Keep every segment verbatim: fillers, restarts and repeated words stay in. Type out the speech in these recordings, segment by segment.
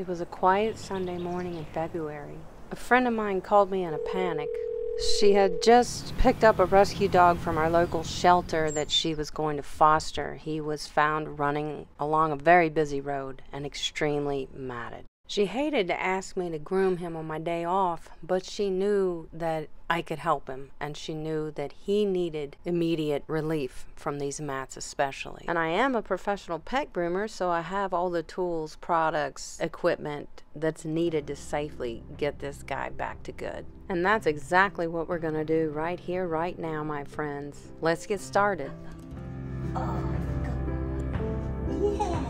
It was a quiet Sunday morning in February. A friend of mine called me in a panic. She had just picked up a rescue dog from our local shelter that she was going to foster. He was found running along a very busy road and extremely matted. She hated to ask me to groom him on my day off, but she knew that I could help him, and she knew that he needed immediate relief from these mats especially. And I am a professional pet groomer, so I have all the tools, products, equipment that's needed to safely get this guy back to good. And that's exactly what we're gonna do right here, right now, my friends. Let's get started. Oh, yeah.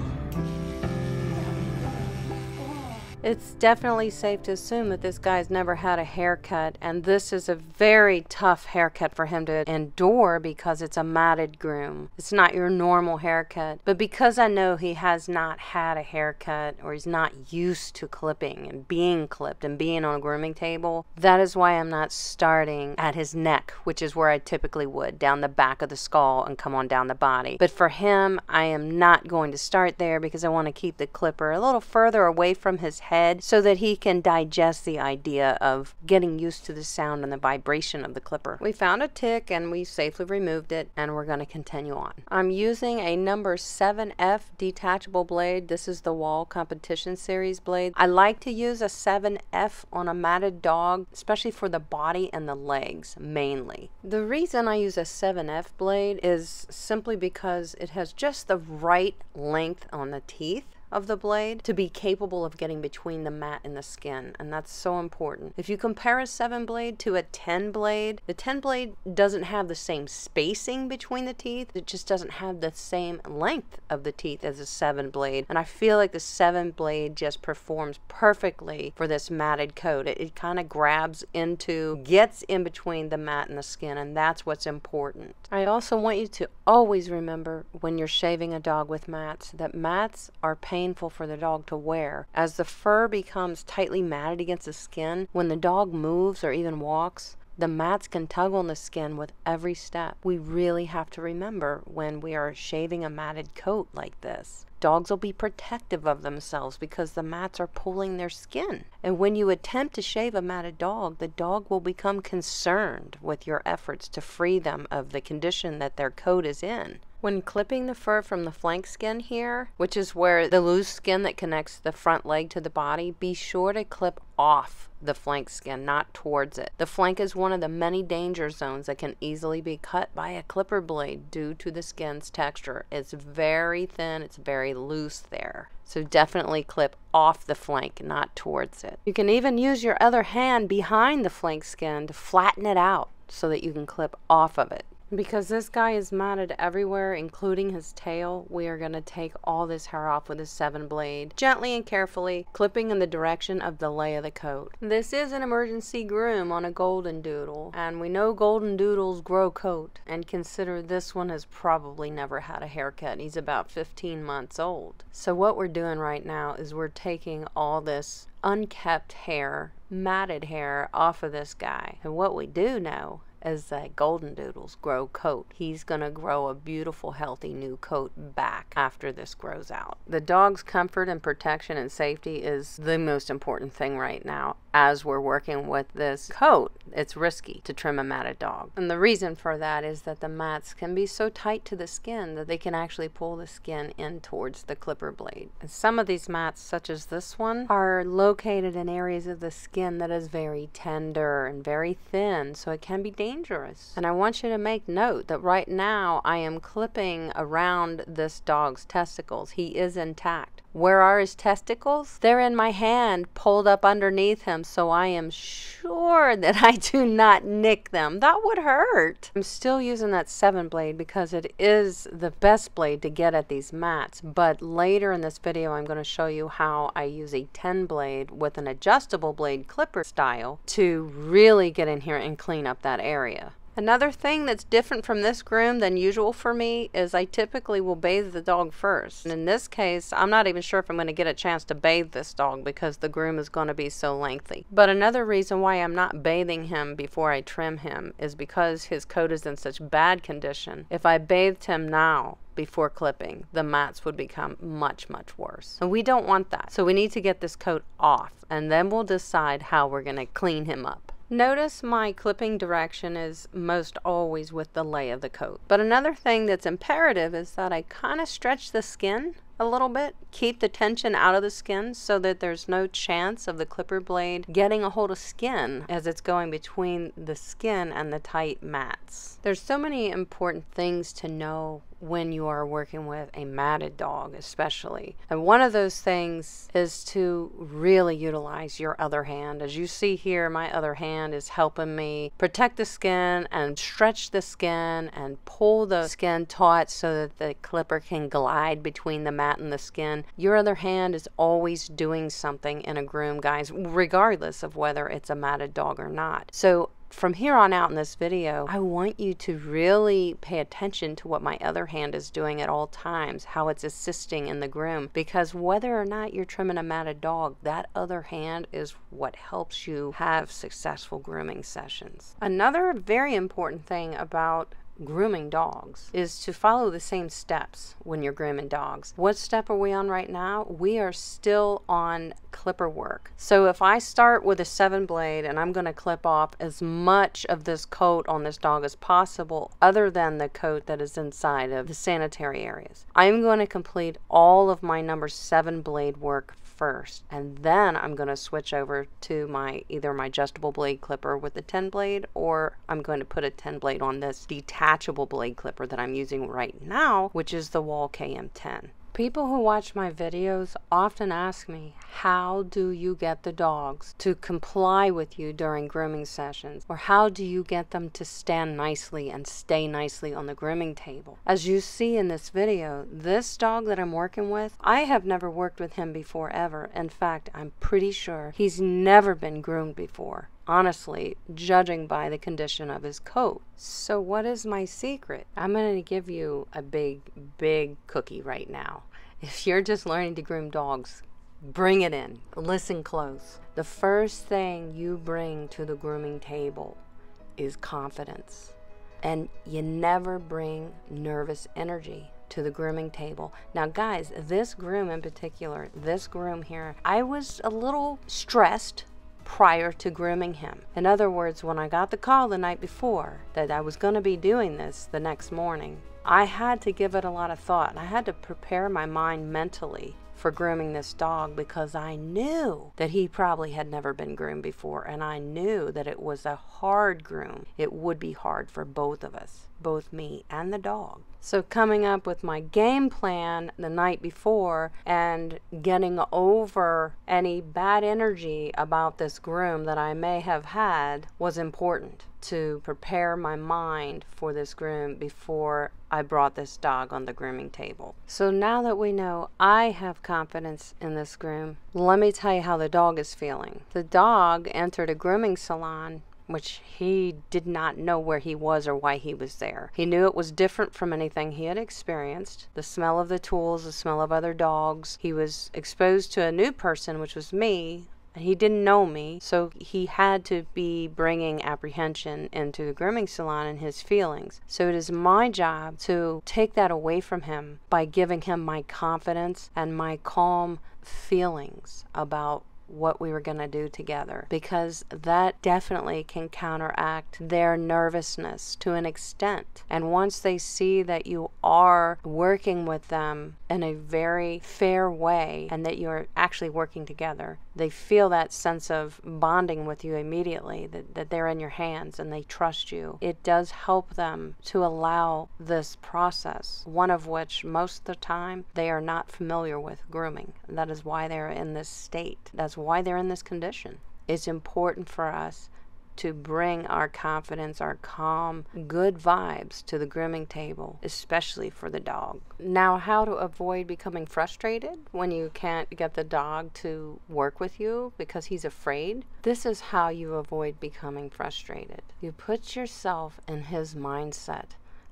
It's definitely safe to assume that this guy's never had a haircut, and this is a very tough haircut for him to endure because it's a matted groom. It's not your normal haircut, but because I know he has not had a haircut, or he's not used to clipping and being clipped and being on a grooming table, that is why I'm not starting at his neck, which is where I typically would, down the back of the skull and come on down the body. But for him, I am not going to start there because I want to keep the clipper a little further away from his head Head so that he can digest the idea of getting used to the sound and the vibration of the clipper. We found a tick and we safely removed it, and we're going to continue on. I'm using a number seven F detachable blade. This is the Wahl Competition Series blade. I like to use a seven F on a matted dog, especially for the body and the legs mainly. The reason I use a seven F blade is simply because it has just the right length on the teeth of the blade to be capable of getting between the mat and the skin, and that's so important. If you compare a seven blade to a ten blade, the ten blade doesn't have the same spacing between the teeth. It just doesn't have the same length of the teeth as a seven blade, and I feel like the seven blade just performs perfectly for this matted coat. It, it kind of grabs into, gets in between the mat and the skin, and that's what's important. I also want you to always remember when you're shaving a dog with mats that mats are painful painful for the dog to wear. As the fur becomes tightly matted against the skin, when the dog moves or even walks, the mats can tug on the skin with every step. We really have to remember when we are shaving a matted coat like this. Dogs will be protective of themselves because the mats are pulling their skin. And when you attempt to shave a matted dog, the dog will become concerned with your efforts to free them of the condition that their coat is in. When clipping the fur from the flank skin here, which is where the loose skin that connects the front leg to the body, be sure to clip off the flank skin, not towards it. The flank is one of the many danger zones that can easily be cut by a clipper blade due to the skin's texture. It's very thin, it's very loose there. So definitely clip off the flank, not towards it. You can even use your other hand behind the flank skin to flatten it out so that you can clip off of it. Because this guy is matted everywhere, including his tail, we are going to take all this hair off with a seven blade, gently and carefully, clipping in the direction of the lay of the coat. This is an emergency groom on a Goldendoodle, and we know Goldendoodles grow coat, and consider this one has probably never had a haircut. He's about fifteen months old. So what we're doing right now is we're taking all this unkept hair, matted hair, off of this guy. And what we do know as that Goldendoodles grow coat. He's gonna grow a beautiful, healthy new coat back after this grows out. The dog's comfort and protection and safety is the most important thing right now. As we're working with this coat, it's risky to trim a matted dog. And the reason for that is that the mats can be so tight to the skin that they can actually pull the skin in towards the clipper blade. And some of these mats, such as this one, are located in areas of the skin that is very tender and very thin, so it can be dangerous. And I want you to make note that right now I am clipping around this dog's testicles. He is intact. Where are his testicles? They're in my hand, pulled up underneath him, so I am sure that I do not nick them. That would hurt. I'm still using that seven blade because it is the best blade to get at these mats, but later in this video I'm going to show you how I use a ten blade with an adjustable blade clipper style to really get in here and clean up that area. Another thing that's different from this groom than usual for me is I typically will bathe the dog first. And in this case, I'm not even sure if I'm going to get a chance to bathe this dog because the groom is going to be so lengthy. But another reason why I'm not bathing him before I trim him is because his coat is in such bad condition. If I bathed him now, before clipping, the mats would become much, much worse. And we don't want that. So we need to get this coat off, and then we'll decide how we're going to clean him up. Notice my clipping direction is most always with the lay of the coat. But another thing that's imperative is that I kind of stretch the skin a little bit, keep the tension out of the skin so that there's no chance of the clipper blade getting a hold of skin as it's going between the skin and the tight mats. There's so many important things to know when you are working with a matted dog especially. And one of those things is to really utilize your other hand. As you see here, my other hand is helping me protect the skin and stretch the skin and pull the skin taut so that the clipper can glide between the mat and the skin. Your other hand is always doing something in a groom, guys, regardless of whether it's a matted dog or not. So from here on out in this video, I want you to really pay attention to what my other hand is doing at all times, how it's assisting in the groom, because whether or not you're trimming a matted dog, that other hand is what helps you have successful grooming sessions. Another very important thing about grooming dogs is to follow the same steps when you're grooming dogs. What step are we on right now? We are still on clipper work. So if I start with a seven blade and I'm going to clip off as much of this coat on this dog as possible other than the coat that is inside of the sanitary areas, I'm going to complete all of my number seven blade work first, and then I'm going to switch over to my either my adjustable blade clipper with the ten blade, or I'm going to put a ten blade on this detachable blade clipper that I'm using right now, which is the Wahl K M ten. People who watch my videos often ask me, how do you get the dogs to comply with you during grooming sessions? Or how do you get them to stand nicely and stay nicely on the grooming table? As you see in this video, this dog that I'm working with, I have never worked with him before ever. In fact, I'm pretty sure he's never been groomed before. Honestly, judging by the condition of his coat. So what is my secret? I'm going to give you a big, big cookie right now. If you're just learning to groom dogs, bring it in. Listen close. The first thing you bring to the grooming table is confidence. And you never bring nervous energy to the grooming table. Now guys, this groom in particular, this groom here, I was a little stressed prior to grooming him. In other words, when I got the call the night before that I was going to be doing this the next morning, I had to give it a lot of thought. I had to prepare my mind mentally for grooming this dog because I knew that he probably had never been groomed before, and I knew that it was a hard groom. It would be hard for both of us, both me and the dog. So coming up with my game plan the night before and getting over any bad energy about this groom that I may have had was important to prepare my mind for this groom before I brought this dog on the grooming table. So now that we know I have confidence in this groom, let me tell you how the dog is feeling. The dog entered a grooming salon which he did not know where he was or why he was there. He knew it was different from anything he had experienced. The smell of the tools, the smell of other dogs. He was exposed to a new person, which was me, and he didn't know me, so he had to be bringing apprehension into the grooming salon and his feelings. So it is my job to take that away from him by giving him my confidence and my calm feelings about what we were going to do together, because that definitely can counteract their nervousness to an extent. And once they see that you are working with them in a very fair way and that you're actually working together, they feel that sense of bonding with you immediately, that, that they're in your hands and they trust you. It does help them to allow this process, one of which most of the time they are not familiar with grooming. That is why they're in this state. That's why they're in this condition. It's important for us to bring our confidence, our calm, good vibes to the grooming table, especially for the dog. Now, how to avoid becoming frustrated when you can't get the dog to work with you because he's afraid. This is how you avoid becoming frustrated. You put yourself in his mindset.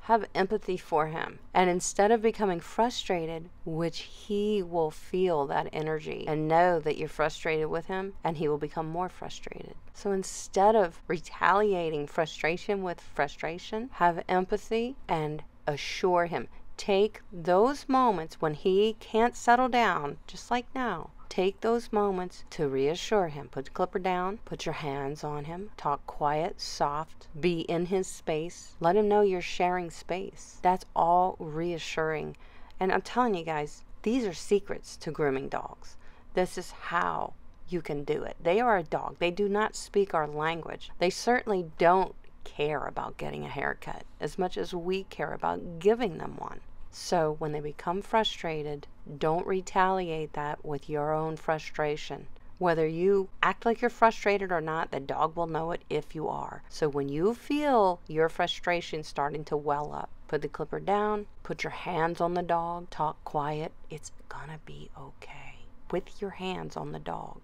Have empathy for him. And instead of becoming frustrated, which he will feel that energy and know that you're frustrated with him, and he will become more frustrated. So instead of retaliating frustration with frustration, have empathy and assure him. Take those moments when he can't settle down, just like now. Take those moments to reassure him. Put the clipper down. Put your hands on him. Talk quiet, soft. Be in his space. Let him know you're sharing space. That's all reassuring. And I'm telling you guys, these are secrets to grooming dogs. This is how you can do it. They are a dog. They do not speak our language. They certainly don't care about getting a haircut as much as we care about giving them one. So when they become frustrated, don't retaliate that with your own frustration. Whether you act like you're frustrated or not, the dog will know it if you are. So when you feel your frustration starting to well up, put the clipper down, put your hands on the dog, talk quiet. It's gonna be okay. With your hands on the dog.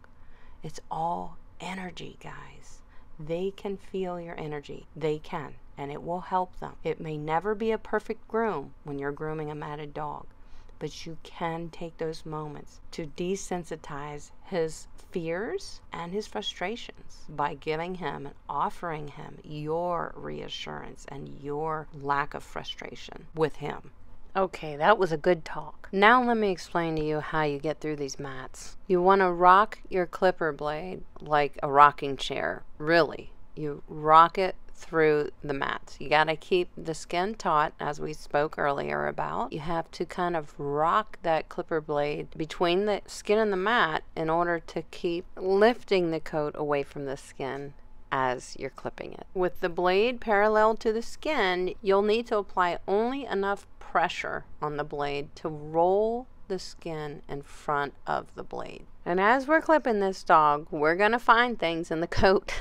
It's all energy, guys. They can feel your energy. They can. And it will help them. It may never be a perfect groom when you're grooming a matted dog, but you can take those moments to desensitize his fears and his frustrations by giving him and offering him your reassurance and your lack of frustration with him. Okay, that was a good talk. Now let me explain to you how you get through these mats. You want to rock your clipper blade like a rocking chair, really. You rock it through the mats. You got to keep the skin taut, as we spoke earlier about. You have to kind of rock that clipper blade between the skin and the mat in order to keep lifting the coat away from the skin as you're clipping it. With the blade parallel to the skin, you'll need to apply only enough pressure on the blade to roll the skin in front of the blade. And as we're clipping this dog, we're going to find things in the coat.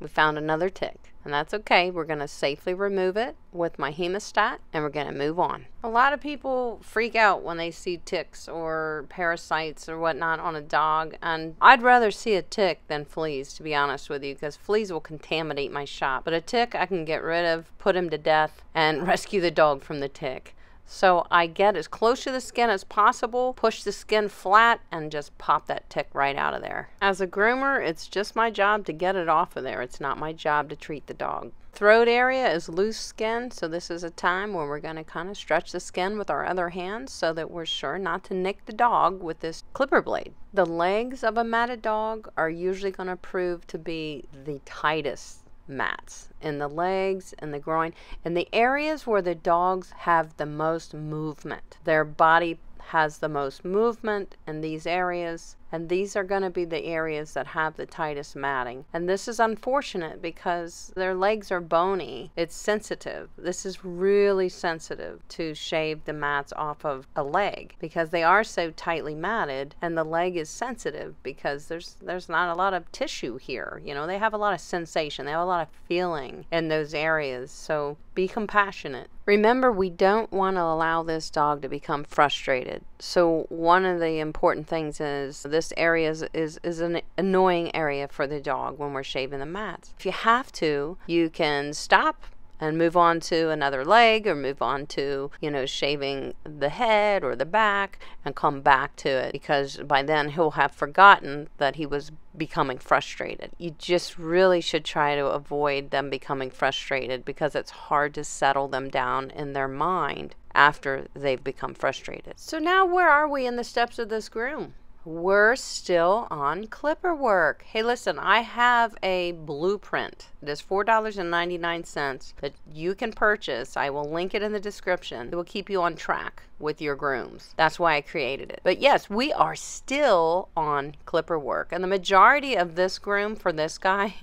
We found another tick, and that's okay. We're going to safely remove it with my hemostat, and we're going to move on. A lot of people freak out when they see ticks or parasites or whatnot on a dog, and I'd rather see a tick than fleas, to be honest with you, because fleas will contaminate my shop. But a tick I can get rid of, put him to death, and rescue the dog from the tick. So I get as close to the skin as possible, push the skin flat, and just pop that tick right out of there. As a groomer, it's just my job to get it off of there. It's not my job to treat the dog. Throat area is loose skin, so this is a time where we're going to kind of stretch the skin with our other hand so that we're sure not to nick the dog with this clipper blade. The legs of a matted dog are usually going to prove to be the tightest mats in the legs and the groin and the areas where the dogs have the most movement. Their body has the most movement in these areas, and these are going to be the areas that have the tightest matting. And this is unfortunate because their legs are bony. It's sensitive. This is really sensitive to shave the mats off of a leg because they are so tightly matted, and the leg is sensitive because there's there's not a lot of tissue here. You know, they have a lot of sensation. They have a lot of feeling in those areas. So be compassionate. Remember, we don't want to allow this dog to become frustrated. So one of the important things is this area is, is, is an annoying area for the dog when we're shaving the mats. If you have to, you can stop and move on to another leg, or move on to, you know, shaving the head or the back and come back to it, because by then he'll have forgotten that he was becoming frustrated. You just really should try to avoid them becoming frustrated because it's hard to settle them down in their mind after they've become frustrated. So now where are we in the steps of this groom? We're still on clipper work. Hey, listen, I have a blueprint. It is four dollars and ninety-nine cents that you can purchase. I will link it in the description. It will keep you on track with your grooms. That's why I created it. But yes, we are still on clipper work. And the majority of this groom for this guy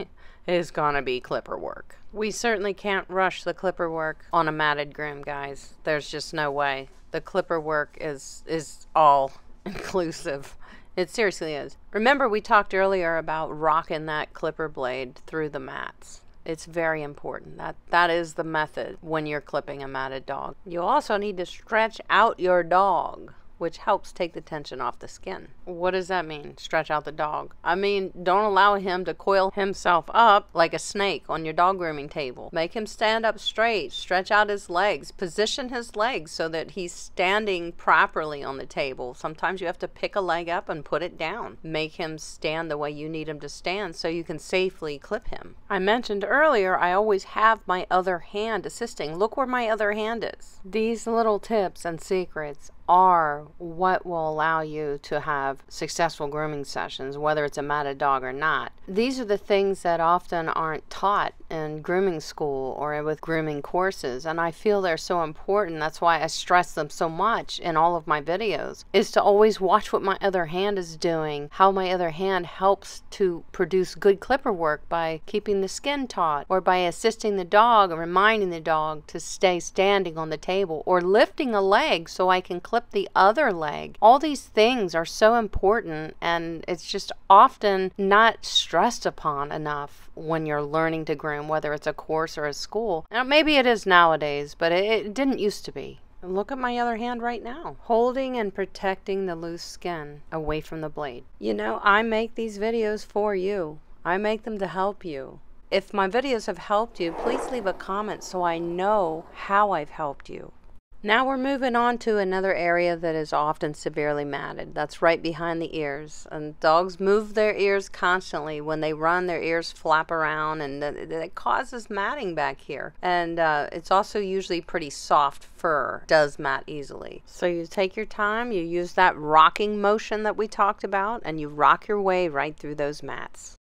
is gonna be clipper work. We certainly can't rush the clipper work on a matted groom, guys. There's just no way. The clipper work is, is all inclusive. It seriously is. Remember, we talked earlier about rocking that clipper blade through the mats. It's very important. That that is the method when you're clipping a matted dog. You also need to stretch out your dog, which helps take the tension off the skin. What does that mean, stretch out the dog? I mean, don't allow him to coil himself up like a snake on your dog grooming table. Make him stand up straight, stretch out his legs, position his legs so that he's standing properly on the table. Sometimes you have to pick a leg up and put it down. Make him stand the way you need him to stand so you can safely clip him. I mentioned earlier, I always have my other hand assisting. Look where my other hand is. These little tips and secrets are what will allow you to have successful grooming sessions, whether it's a matted dog or not. These are the things that often aren't taught in grooming school or with grooming courses, and I feel they're so important. That's why I stress them so much in all of my videos, is to always watch what my other hand is doing, how my other hand helps to produce good clipper work by keeping the skin taut, or by assisting the dog and reminding the dog to stay standing on the table, or lifting a leg so I can clip the other leg. All these things are so important, and it's just often not stressed upon enough when you're learning to groom, whether it's a course or a school. Now, maybe it is nowadays, but it, it didn't used to be. Look at my other hand right now, holding and protecting the loose skin away from the blade. You know, I make these videos for you. I make them to help you. If my videos have helped you, please leave a comment so I know how I've helped you. Now we're moving on to another area that is often severely matted. That's right behind the ears. And dogs move their ears constantly. When they run, their ears flap around, and it causes matting back here. And uh, it's also usually pretty soft fur. It does mat easily. So you take your time, you use that rocking motion that we talked about, and you rock your way right through those mats.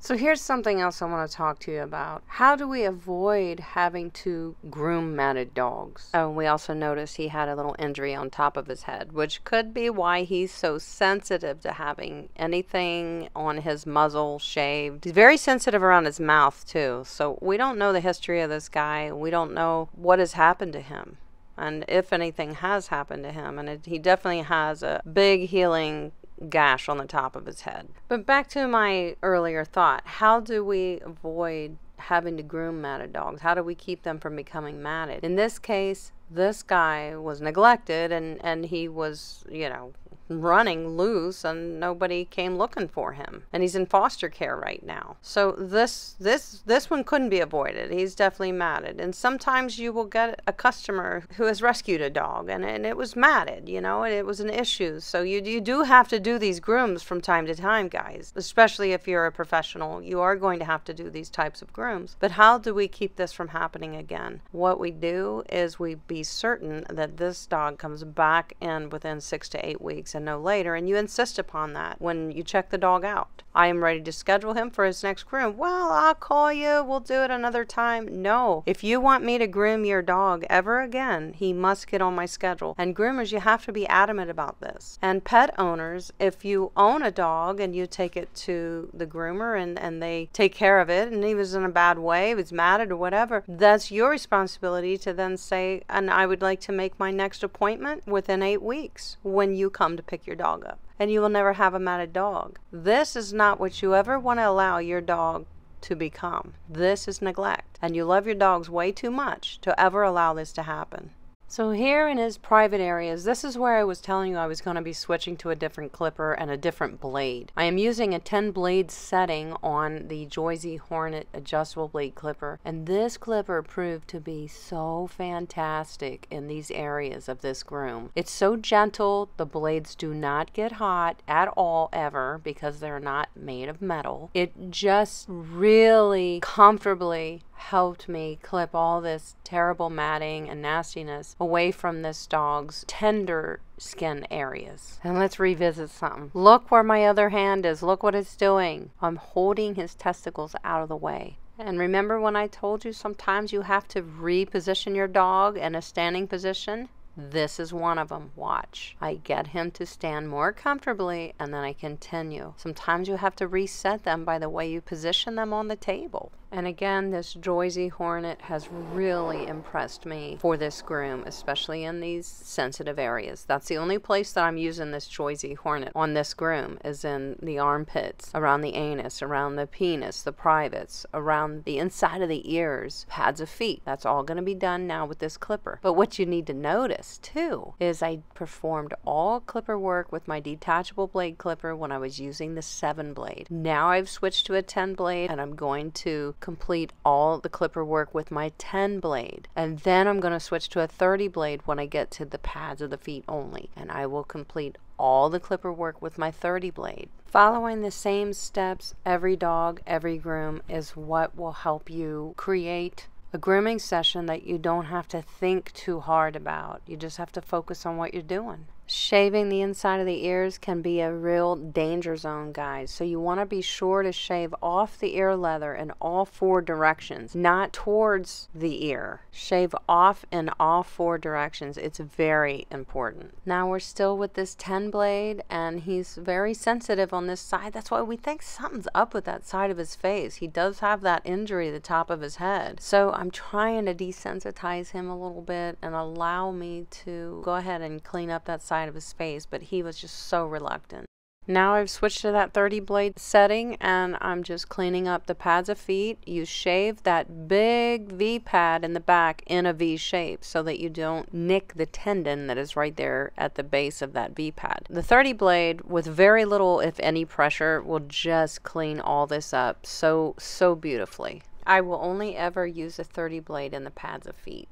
So here's something else I want to talk to you about. How do we avoid having to groom matted dogs? Oh, and we also noticed he had a little injury on top of his head, which could be why he's so sensitive to having anything on his muzzle shaved. He's very sensitive around his mouth too. So we don't know the history of this guy. We don't know what has happened to him, and if anything has happened to him. And it, he definitely has a big healing gash on the top of his head. But back to my earlier thought, how do we avoid having to groom matted dogs? How do we keep them from becoming matted? In this case, this guy was neglected, and and he was, you know, running loose, and nobody came looking for him, and he's in foster care right now. So this this this one couldn't be avoided. He's definitely matted. And sometimes you will get a customer who has rescued a dog, and, and it was matted, you know, and it was an issue. So you, you do have to do these grooms from time to time, guys, especially if you're a professional. You are going to have to do these types of grooms. But how do we keep this from happening again? What we do is we be certain that this dog comes back in within six to eight weeks and no later, and you insist upon that when you check the dog out. I am ready to schedule him for his next groom. Well, I'll call you, we'll do it another time. No, if you want me to groom your dog ever again, he must get on my schedule. And groomers, you have to be adamant about this. And pet owners, if you own a dog and you take it to the groomer and, and they take care of it, and he was in a bad way, he was matted or whatever, that's your responsibility to then say, and I would like to make my next appointment within eight weeks when you come to pick your dog up. And you will never have a matted dog. This is not what you ever want to allow your dog to become. This is neglect, and you love your dogs way too much to ever allow this to happen. So here in his private areas, this is where I was telling you I was going to be switching to a different clipper and a different blade. I am using a ten blade setting on the Joy-Z Hornet adjustable blade clipper, and this clipper proved to be so fantastic in these areas of this groom. It's so gentle, the blades do not get hot at all ever because they're not made of metal. It just really comfortably helped me clip all this terrible matting and nastiness away from this dog's tender skin areas. And let's revisit something. Look where my other hand is. Look what it's doing. I'm holding his testicles out of the way. And remember when I told you sometimes you have to reposition your dog in a standing position? This is one of them. Watch. I get him to stand more comfortably, and then I continue. Sometimes you have to reset them by the way you position them on the table. And again, this Joy-Z Hornet has really impressed me for this groom, especially in these sensitive areas. That's the only place that I'm using this Joy-Z Hornet on this groom, is in the armpits, around the anus, around the penis, the privates, around the inside of the ears, pads of feet. That's all going to be done now with this clipper. But what you need to notice too is I performed all clipper work with my detachable blade clipper when I was using the seven blade. Now I've switched to a ten blade, and I'm going to complete all the clipper work with my ten blade, and then I'm going to switch to a thirty blade when I get to the pads of the feet only, and I will complete all the clipper work with my thirty blade. Following the same steps, every dog, every groom, is what will help you create a grooming session that you don't have to think too hard about. You just have to focus on what you're doing. Shaving the inside of the ears can be a real danger zone, guys, so you want to be sure to shave off the ear leather in all four directions, not towards the ear. Shave off in all four directions. It's very important. Now we're still with this ten blade, and he's very sensitive on this side. That's why we think something's up with that side of his face. He does have that injury at the top of his head, so I'm trying to desensitize him a little bit and allow me to go ahead and clean up that side of his face, but he was just so reluctant. Now I've switched to that thirty blade setting, and I'm just cleaning up the pads of feet. You shave that big V pad in the back in a V shape so that you don't nick the tendon that is right there at the base of that V pad. The thirty blade, with very little if any pressure, will just clean all this up so so beautifully. I will only ever use a thirty blade in the pads of feet.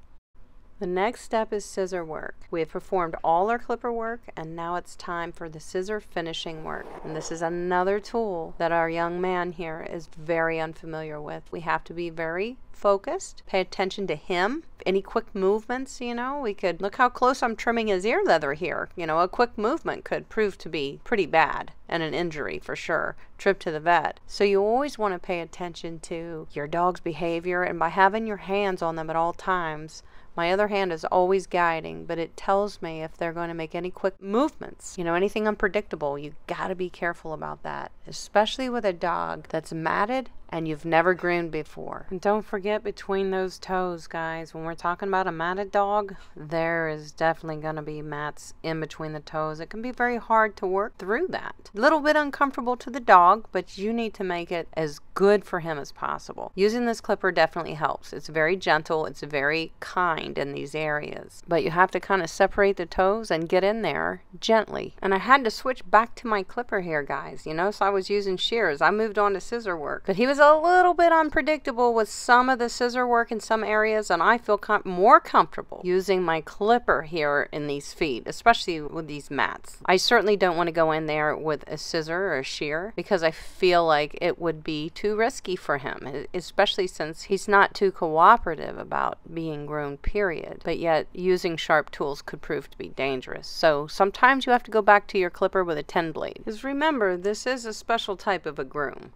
The next step is scissor work. We have performed all our clipper work, and now it's time for the scissor finishing work. And this is another tool that our young man here is very unfamiliar with. We have to be very focused, pay attention to him, any quick movements. You know, we could look how close I'm trimming his ear leather here. You know, a quick movement could prove to be pretty bad and an injury for sure, trip to the vet. So you always want to pay attention to your dog's behavior, and by having your hands on them at all times, my other hand is always guiding, but it tells me if they're going to make any quick movements. You know, anything unpredictable, you got to be careful about that, especially with a dog that's matted and you've never groomed before. And don't forget between those toes, guys. When we're talking about a matted dog, there is definitely going to be mats in between the toes. It can be very hard to work through that. A little bit uncomfortable to the dog, but you need to make it as good for him as possible. Using this clipper definitely helps. It's very gentle, it's very kind in these areas, but you have to kind of separate the toes and get in there gently. And I had to switch back to my clipper here, guys, you know, so I was using shears. I moved on to scissor work, but he was a little bit unpredictable with some of the scissor work in some areas, and I feel com more comfortable using my clipper here in these feet, especially with these mats. I certainly don't want to go in there with a scissor or a shear because I feel like it would be too risky for him, especially since he's not too cooperative about being groomed, period. But yet using sharp tools could prove to be dangerous, so sometimes you have to go back to your clipper with a ten blade, because remember, this is a special type of a groom.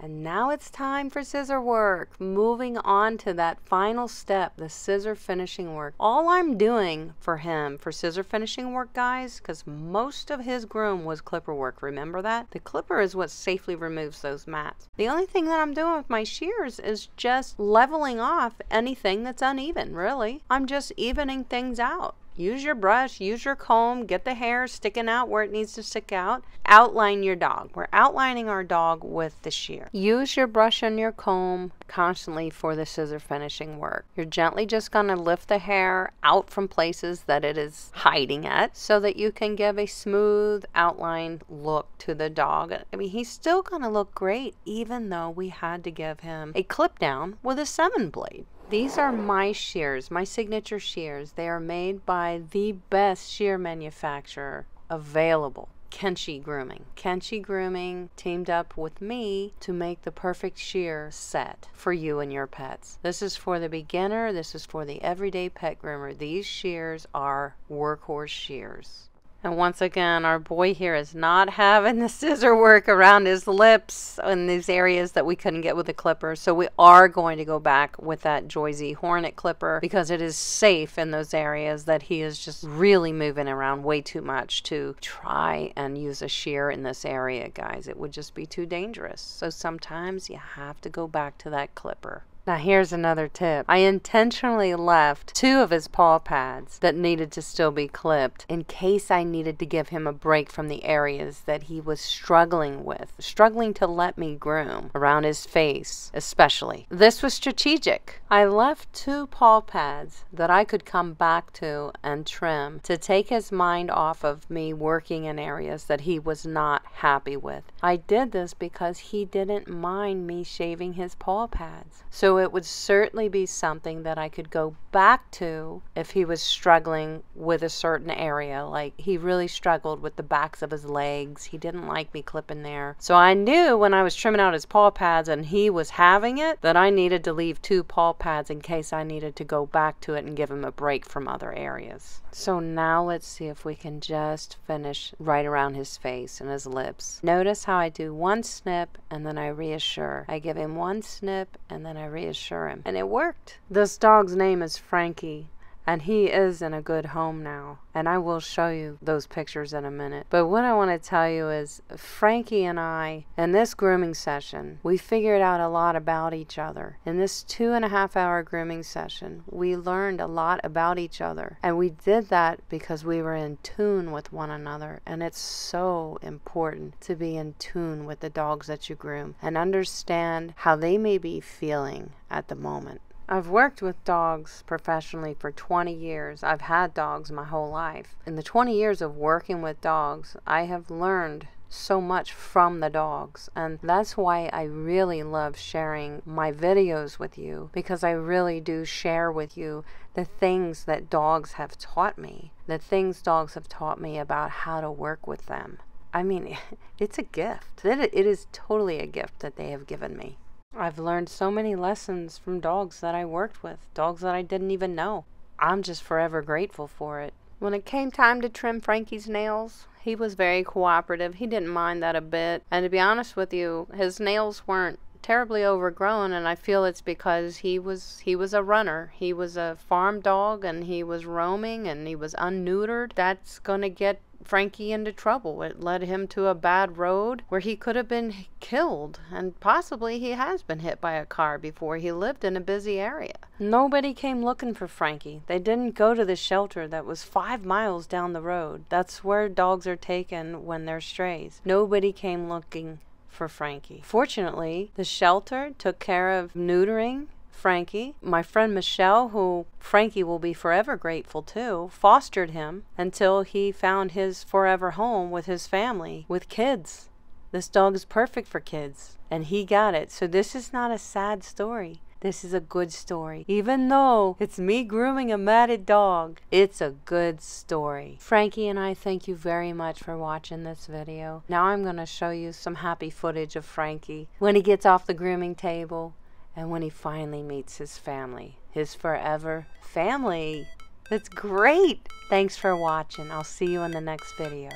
And now it's time for scissor work. Moving on to that final step, the scissor finishing work. All I'm doing for him for scissor finishing work, guys, because most of his groom was clipper work, remember that? The clipper is what safely removes those mats. The only thing that I'm doing with my shears is just leveling off anything that's uneven, really. I'm just evening things out. Use your brush, use your comb, get the hair sticking out where it needs to stick out. Outline your dog. We're outlining our dog with the shear. Use your brush and your comb constantly for the scissor finishing work. You're gently just going to lift the hair out from places that it is hiding at so that you can give a smooth outline look to the dog. I mean, he's still going to look great even though we had to give him a clip down with a seven blade. These are my shears, my signature shears. They are made by the best shear manufacturer available, Kenchii Grooming. Kenchii Grooming teamed up with me to make the perfect shear set for you and your pets. This is for the beginner, this is for the everyday pet groomer. These shears are workhorse shears. And once again, our boy here is not having the scissor work around his lips in these areas that we couldn't get with the clipper. So we are going to go back with that Joy-Z Hornet clipper because it is safe in those areas that he is just really moving around way too much to try and use a shear in this area, guys. It would just be too dangerous. So sometimes you have to go back to that clipper. Now here's another tip. I intentionally left two of his paw pads that needed to still be clipped in case I needed to give him a break from the areas that he was struggling with, struggling to let me groom, around his face especially. This was strategic. I left two paw pads that I could come back to and trim to take his mind off of me working in areas that he was not happy with. I did this because he didn't mind me shaving his paw pads. So So it would certainly be something that I could go back to if he was struggling with a certain area. Like he really struggled with the backs of his legs. He didn't like me clipping there. So I knew when I was trimming out his paw pads and he was having it that I needed to leave two paw pads in case I needed to go back to it and give him a break from other areas. So now let's see if we can just finish right around his face and his lips. Notice how I do one snip and then I reassure. I give him one snip and then I reassure. Reassure him, and it worked. This dog's name is Frankie, and he is in a good home now, and I will show you those pictures in a minute. But what I want to tell you is Frankie and I, in this grooming session, we figured out a lot about each other. In this two and a half hour grooming session, we learned a lot about each other, and we did that because we were in tune with one another. And it's so important to be in tune with the dogs that you groom and understand how they may be feeling at the moment. I've worked with dogs professionally for twenty years. I've had dogs my whole life. In the twenty years of working with dogs, I have learned so much from the dogs, and that's why I really love sharing my videos with you, because I really do share with you the things that dogs have taught me, the things dogs have taught me about how to work with them. I mean, it's a gift. It is totally a gift that they have given me. I've learned so many lessons from dogs that I worked with, dogs that I didn't even know. I'm just forever grateful for it. When it came time to trim Frankie's nails, he was very cooperative. He didn't mind that a bit. And to be honest with you, his nails weren't terribly overgrown, and I feel it's because he was he was a runner. He was a farm dog, and he was roaming, and he was unneutered. That's gonna get Frankie into trouble. It led him to a bad road where he could have been killed, and possibly he has been hit by a car before. He lived in a busy area. Nobody came looking for Frankie. They didn't go to the shelter that was five miles down the road. That's where dogs are taken when they're strays. Nobody came looking for Frankie. Fortunately, the shelter took care of neutering Frankie. My friend Michelle, who Frankie will be forever grateful to, fostered him until he found his forever home with his family, with kids. This dog is perfect for kids, and he got it. So this is not a sad story. This is a good story. Even though it's me grooming a matted dog, it's a good story. Frankie and I thank you very much for watching this video. Now I'm going to show you some happy footage of Frankie when he gets off the grooming table. And when he finally meets his family, his forever family. That's great. Thanks for watching. I'll see you in the next video.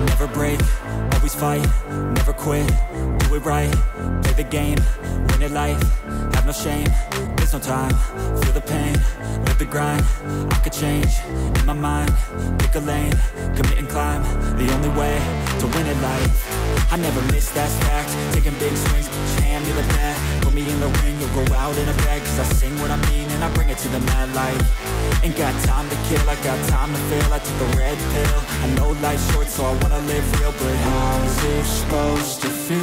Never break. Always fight, never quit, do it right, play the game, win it life, have no shame, there's no time, feel the pain, live the grind, I could change, in my mind, pick a lane, commit and climb, the only way to win it life, I never miss that fact, taking big swings, hand me the bat, put me in the ring, you'll go out in a bag, cause I sing what I mean and I bring it to the mad light, ain't got time to kill, I got time to feel, I took a red pill, I know life's short so I wanna live real, but how's it supposed to feel?